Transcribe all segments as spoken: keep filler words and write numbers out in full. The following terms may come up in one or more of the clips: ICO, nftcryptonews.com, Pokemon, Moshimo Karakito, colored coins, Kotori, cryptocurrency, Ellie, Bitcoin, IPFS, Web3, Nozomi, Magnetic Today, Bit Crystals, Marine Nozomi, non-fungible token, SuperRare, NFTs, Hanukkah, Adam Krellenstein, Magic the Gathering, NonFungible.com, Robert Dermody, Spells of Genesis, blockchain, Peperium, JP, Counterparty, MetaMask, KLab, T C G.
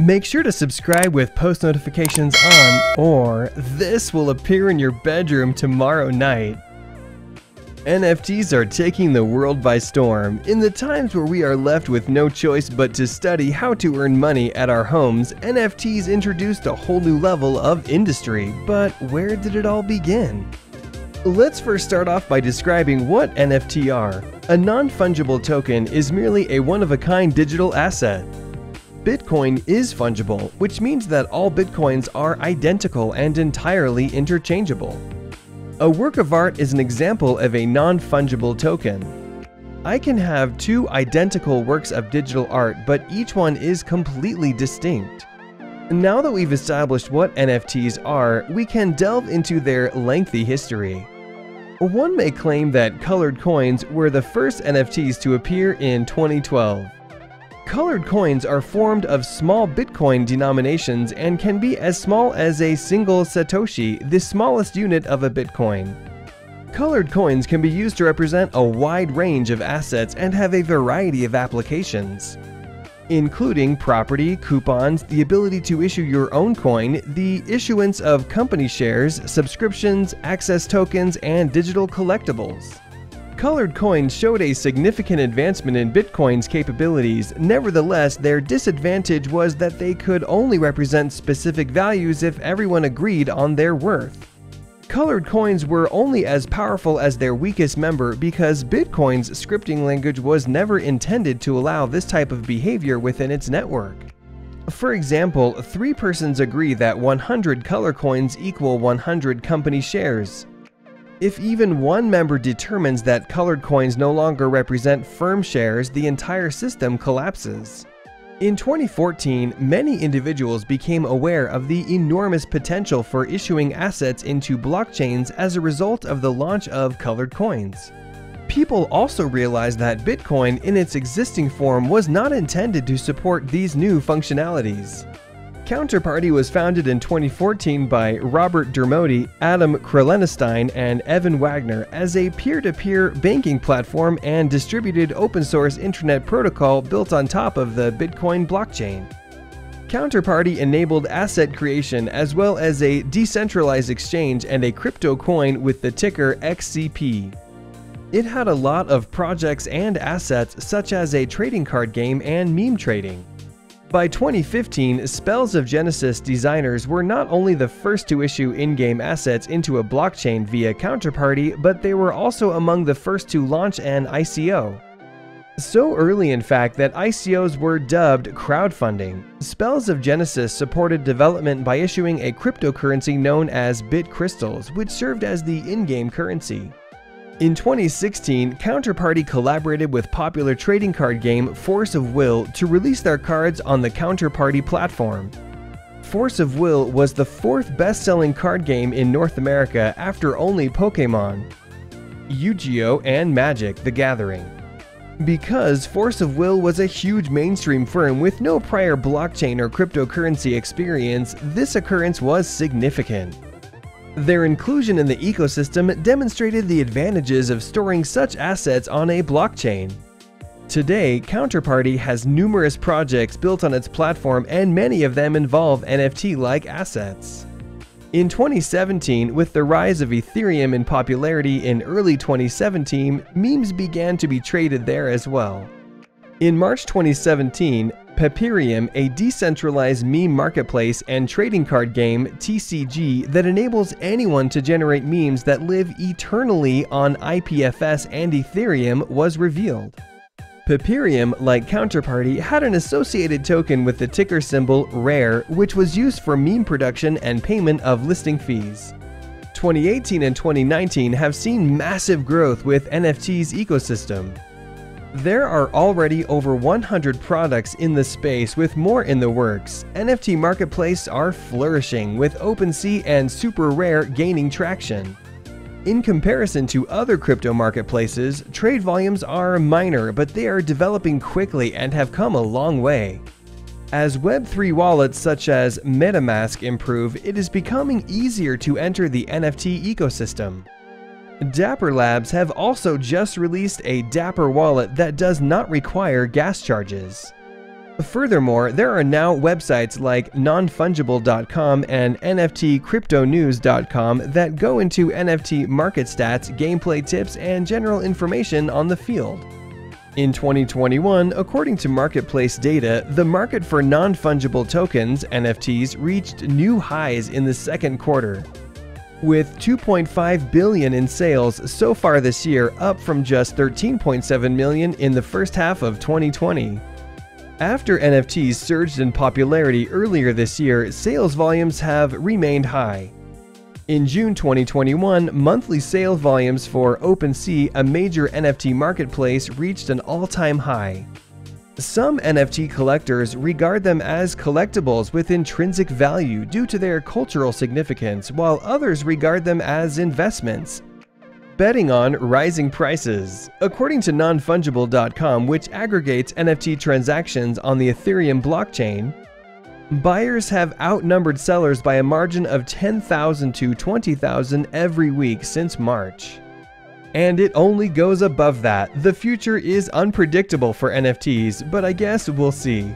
Make sure to subscribe with post notifications on, or this will appear in your bedroom tomorrow night. N F Ts are taking the world by storm. In the times where we are left with no choice but to study how to earn money at our homes, N F Ts introduced a whole new level of industry. But where did it all begin? Let's first start off by describing what N F Ts are. A non-fungible token is merely a one-of-a-kind digital asset. Bitcoin is fungible, which means that all Bitcoins are identical and entirely interchangeable. A work of art is an example of a non-fungible token. I can have two identical works of digital art, but each one is completely distinct. Now that we've established what N F Ts are, we can delve into their lengthy history. One may claim that colored coins were the first N F Ts to appear in twenty twelve. Colored coins are formed of small Bitcoin denominations and can be as small as a single Satoshi, the smallest unit of a Bitcoin. Colored coins can be used to represent a wide range of assets and have a variety of applications, including property, coupons, the ability to issue your own coin, the issuance of company shares, subscriptions, access tokens, and digital collectibles. Colored coins showed a significant advancement in Bitcoin's capabilities. Nevertheless, their disadvantage was that they could only represent specific values if everyone agreed on their worth. Colored coins were only as powerful as their weakest member because Bitcoin's scripting language was never intended to allow this type of behavior within its network. For example, three persons agree that one hundred color coins equal one hundred company shares. If even one member determines that colored coins no longer represent firm shares, the entire system collapses. In twenty fourteen, many individuals became aware of the enormous potential for issuing assets into blockchains as a result of the launch of colored coins. People also realized that Bitcoin in its existing form was not intended to support these new functionalities. Counterparty was founded in twenty fourteen by Robert Dermody, Adam Krellenstein, and Evan Wagner as a peer-to-peer banking platform and distributed open-source internet protocol built on top of the Bitcoin blockchain. Counterparty enabled asset creation as well as a decentralized exchange and a crypto coin with the ticker X C P. It had a lot of projects and assets such as a trading card game and meme trading. By twenty fifteen, Spells of Genesis designers were not only the first to issue in-game assets into a blockchain via Counterparty, but they were also among the first to launch an I C O. So early, in fact, that I C Os were dubbed crowdfunding. Spells of Genesis supported development by issuing a cryptocurrency known as Bit Crystals, which served as the in-game currency. In twenty sixteen, Counterparty collaborated with popular trading card game Force of Will to release their cards on the Counterparty platform. Force of Will was the fourth best-selling card game in North America after only Pokemon, Yu-Gi-Oh! And Magic the Gathering. Because Force of Will was a huge mainstream firm with no prior blockchain or cryptocurrency experience, this occurrence was significant. Their inclusion in the ecosystem demonstrated the advantages of storing such assets on a blockchain. Today, Counterparty has numerous projects built on its platform, and many of them involve N F T-like assets. In twenty seventeen, with the rise of Ethereum in popularity in early twenty seventeen, memes began to be traded there as well. In March twenty seventeen, Peperium, a decentralized meme marketplace and trading card game T C G that enables anyone to generate memes that live eternally on I P F S and Ethereum, was revealed. Peperium, like Counterparty, had an associated token with the ticker symbol RARE, which was used for meme production and payment of listing fees. twenty eighteen and twenty nineteen have seen massive growth with N F Ts ecosystem. There are already over one hundred products in the space with more in the works. N F T marketplaces are flourishing, with OpenSea and SuperRare gaining traction. In comparison to other crypto marketplaces, trade volumes are minor, but they are developing quickly and have come a long way. As Web three wallets such as MetaMask improve, it is becoming easier to enter the N F T ecosystem. Dapper Labs have also just released a Dapper wallet that does not require gas charges. Furthermore, there are now websites like non fungible dot com and n f t crypto news dot com that go into N F T market stats, gameplay tips, and general information on the field. In twenty twenty-one, according to marketplace data, the market for non-fungible tokens, N F Ts, reached new highs in the second quarter, with two point five billion dollars in sales so far this year, up from just thirteen point seven million dollars in the first half of twenty twenty. After N F Ts surged in popularity earlier this year, sales volumes have remained high. In June twenty twenty-one, monthly sale volumes for OpenSea, a major N F T marketplace, reached an all-time high. Some N F T collectors regard them as collectibles with intrinsic value due to their cultural significance, while others regard them as investments, betting on rising prices. According to non fungible dot com, which aggregates N F T transactions on the Ethereum blockchain, buyers have outnumbered sellers by a margin of ten thousand to twenty thousand every week since March. And it only goes above that. The future is unpredictable for N F Ts, but I guess we'll see.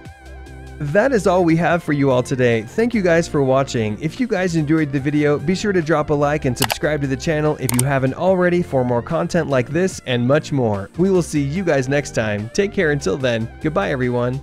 That is all we have for you all today. Thank you guys for watching. If you guys enjoyed the video, be sure to drop a like and subscribe to the channel if you haven't already for more content like this and much more. We will see you guys next time. Take care until then. Goodbye, everyone.